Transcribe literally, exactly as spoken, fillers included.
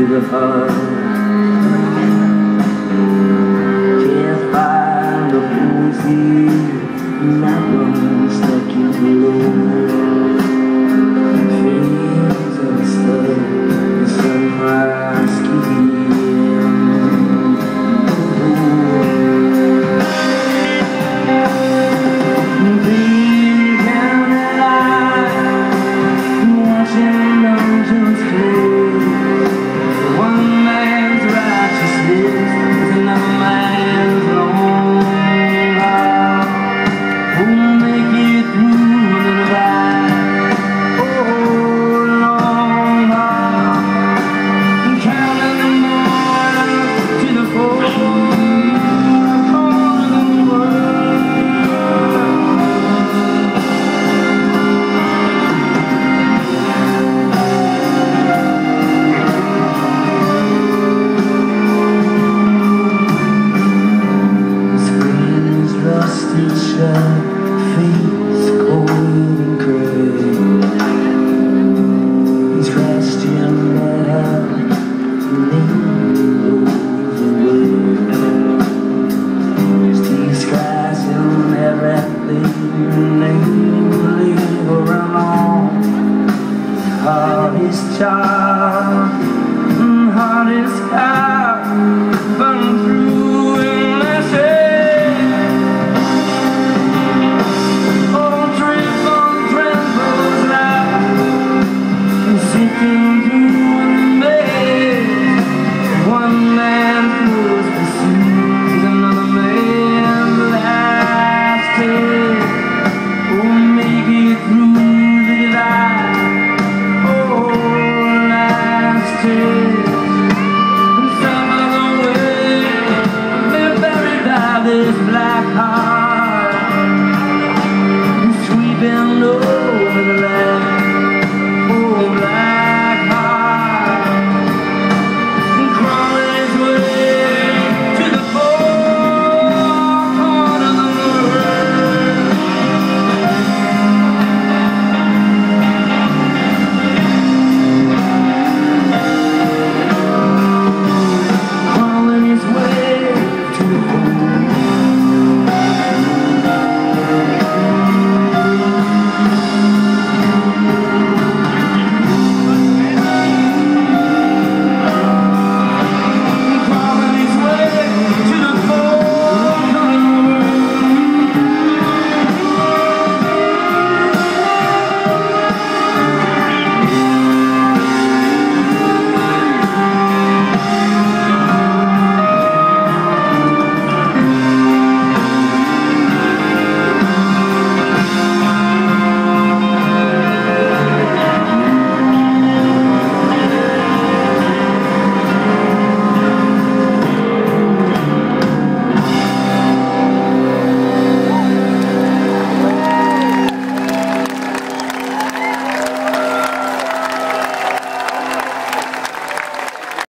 to the fun. Can't find the music, not one stuck in the room. Things are stuck, the sunrise keeps me. Believe, believe, or I'm on. All this time.